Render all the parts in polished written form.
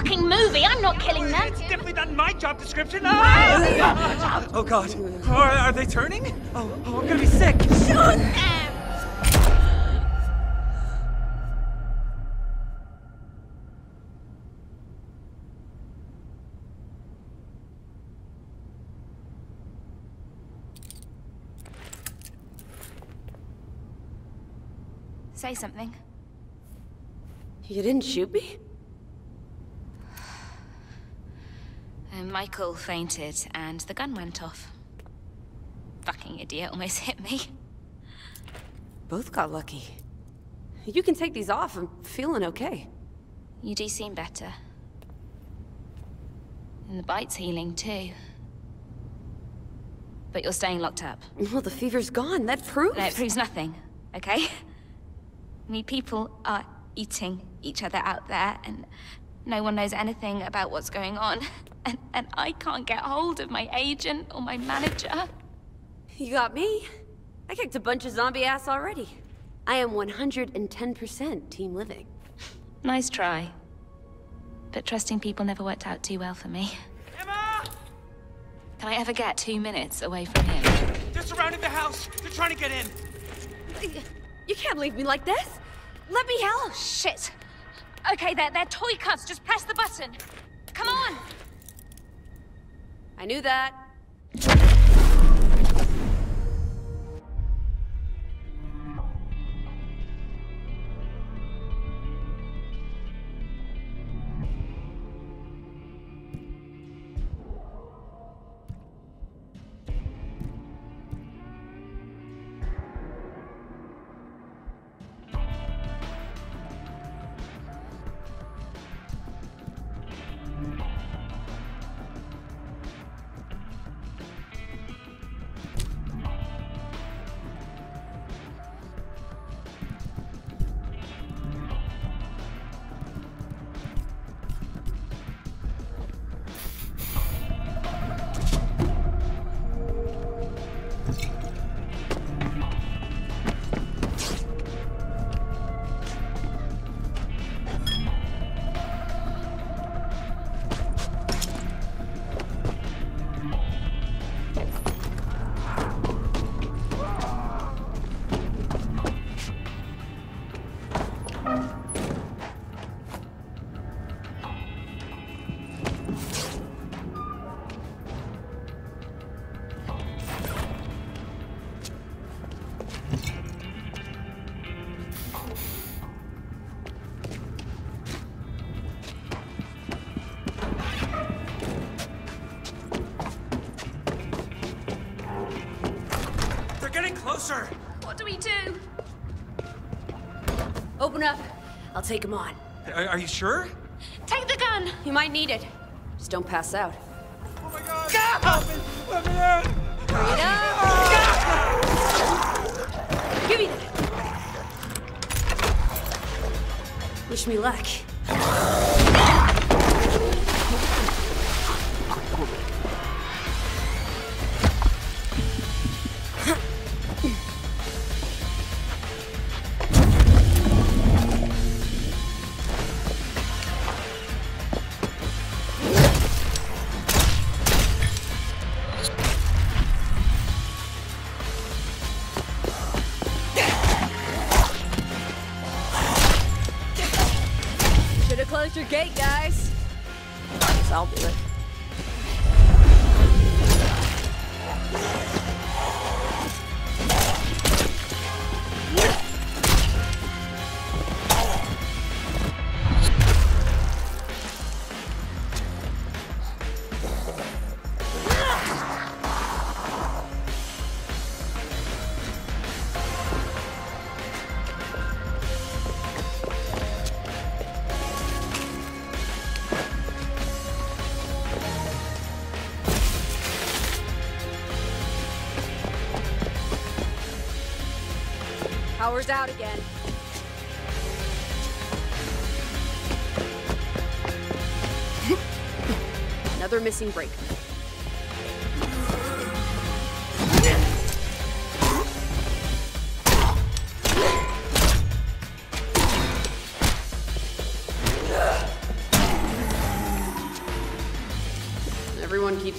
fucking movie. I'm not killing them. It's definitely not my job description. Oh, God. Are they turning? Oh, I'm gonna be sick. Shoot them! Say something. You didn't shoot me? And Michael fainted and the gun went off. Fucking idiot almost hit me. Both got lucky. You can take these off. I'm feeling okay. You do seem better. And the bite's healing too. But you're staying locked up. Well, the fever's gone. That proves... No, it proves nothing. Okay? I mean, people are eating each other out there, and no one knows anything about what's going on. And I can't get hold of my agent or my manager. You got me. I kicked a bunch of zombie ass already. I am 110% team living. Nice try. But trusting people never worked out too well for me. Emma! Can I ever get 2 minutes away from him? They're surrounding the house. They're trying to get in. You can't leave me like this! Let me help! Oh, shit! Okay, they're toy cuffs. Just press the button. Come on! I knew that. What do we do? Open up. I'll take him on. Are you sure? Take the gun. You might need it. Just don't pass out. Oh my God! Go! Help me. Let me out! Hurry it up! Ah! Go! Give me that. Wish me luck. Close your gate, guys. Yes, I'll do it. Power's out again. Another missing break.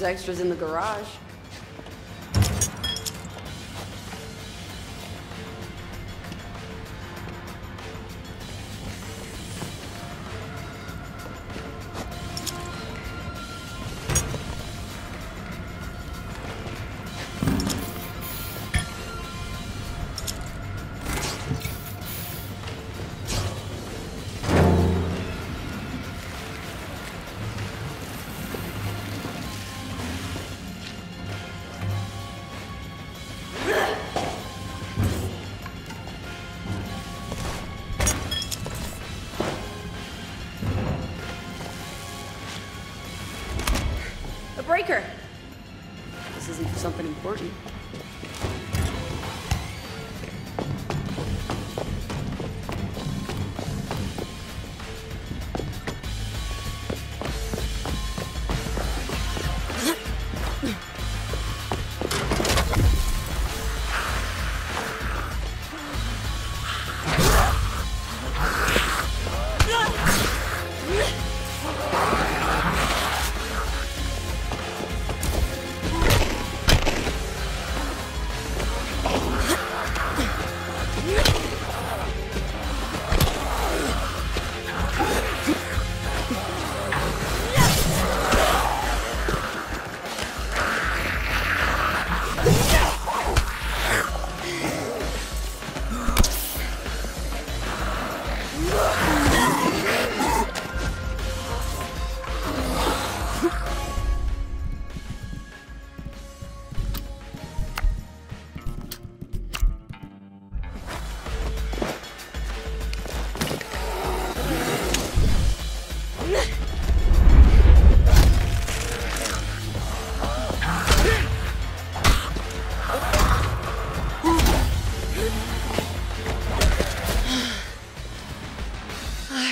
There's extras in the garage. Breaker. This isn't for something important.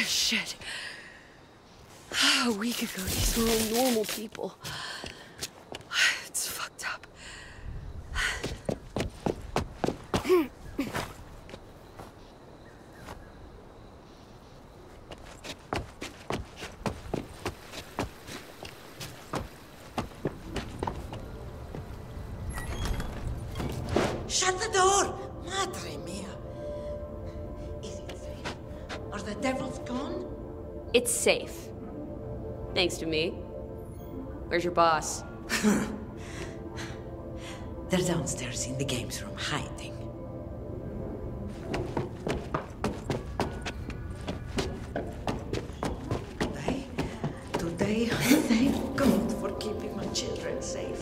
Shit. A week ago, these were all normal people. It's fucked up. Shut the door! Madre mia. Is it safe? Are the devils gone? It's safe. Thanks to me. Where's your boss? They're downstairs in the games room, hiding. Today, thank God for keeping my children safe.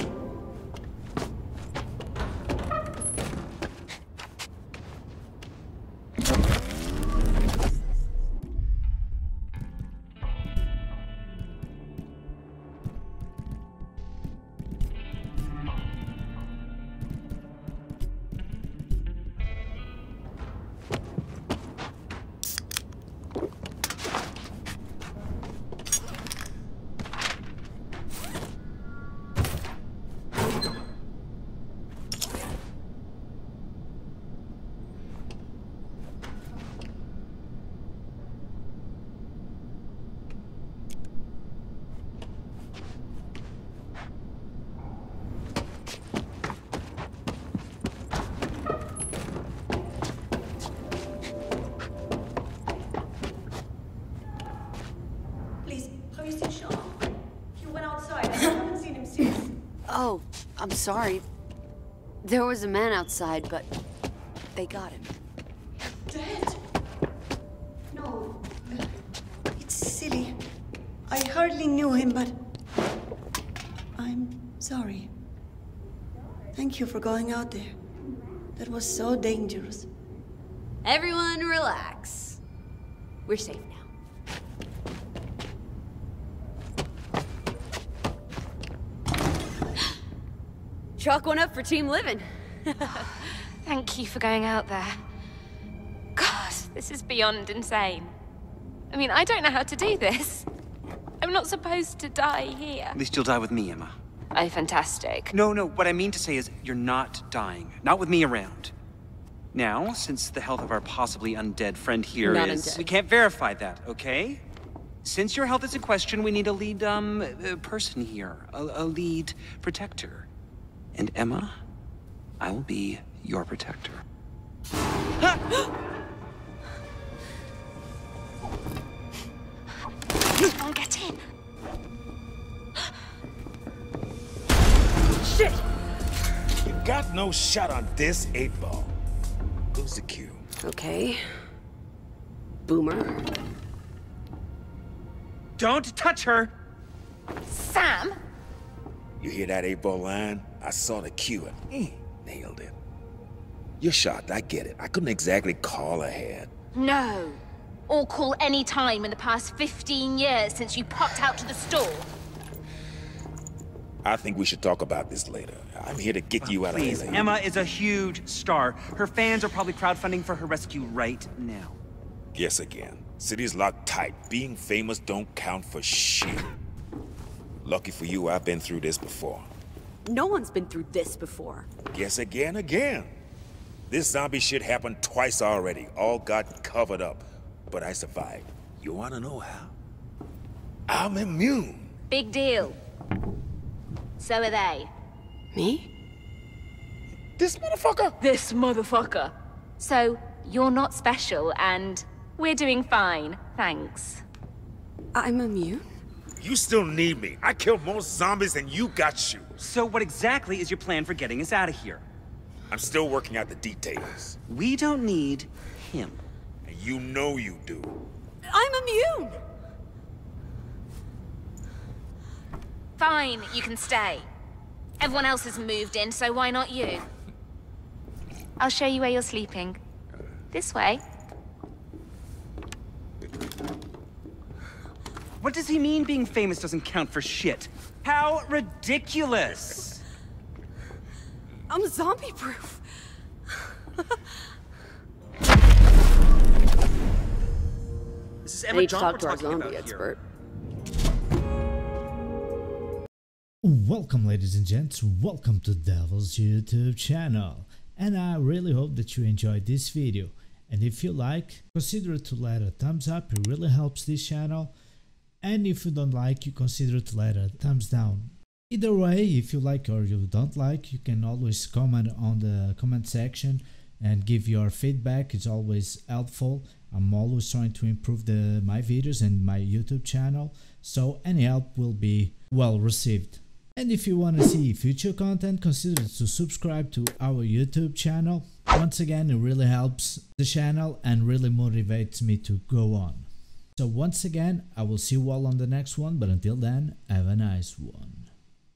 Oh, I'm sorry. There was a man outside, but they got him. Dead? No. It's silly. I hardly knew him, but I'm sorry. Thank you for going out there. That was so dangerous. Everyone relax. We're safe now. Chalk one up for team living. Thank you for going out there. God, this is beyond insane. I mean, I don't know how to do this. I'm not supposed to die here. At least you'll die with me, Emma. Oh, fantastic. No, what I mean to say is you're not dying. Not with me around. Now, since the health of our possibly undead friend here is... Not undead. We can't verify that, okay? Since your health is in question, we need a lead person here, a lead protector. And Emma, I will be your protector. You won't get in. Shit! You got no shot on this 8-ball. Lose the cue. Okay. Boomer. Don't touch her! Sam! You hear that 8-ball line? I saw the cue and nailed it. You're shocked, I get it. I couldn't exactly call ahead. No. Or call any time in the past 15 years since you popped out to the store. I think we should talk about this later. I'm here to get you out of here. Emma is a huge star. Her fans are probably crowdfunding for her rescue right now. Yes, again. City's locked tight. Being famous don't count for shit. Lucky for you, I've been through this before. No one's been through this before. Yes, again. This zombie shit happened twice already. All got covered up. But I survived. You wanna know how? I'm immune. Big deal. So are they. Me? This motherfucker. This motherfucker. So you're not special and... we're doing fine, thanks. I'm immune? You still need me. I killed more zombies than you got shoot. So what exactly is your plan for getting us out of here? I'm still working out the details. We don't need him. And you know you do. I'm immune! Fine, you can stay. Everyone else has moved in, so why not you? I'll show you where you're sleeping. This way. What does he mean being famous doesn't count for shit? How ridiculous! I'm zombie-proof. This is Emma John we're talking about here. Welcome, ladies and gents. Welcome to Devil's YouTube channel. And I really hope that you enjoyed this video. And if you like, consider to let a thumbs up, it really helps this channel. And if you don't like, you consider to let a thumbs down. Either way, if you like or you don't like, you can always comment on the comment section and give your feedback. It's always helpful. I'm always trying to improve my videos and my YouTube channel, so any help will be well received. And if you want to see future content, consider to subscribe to our YouTube channel. Once again, it really helps the channel and really motivates me to go on. So once again, I will see you all on the next one, but until then, have a nice one.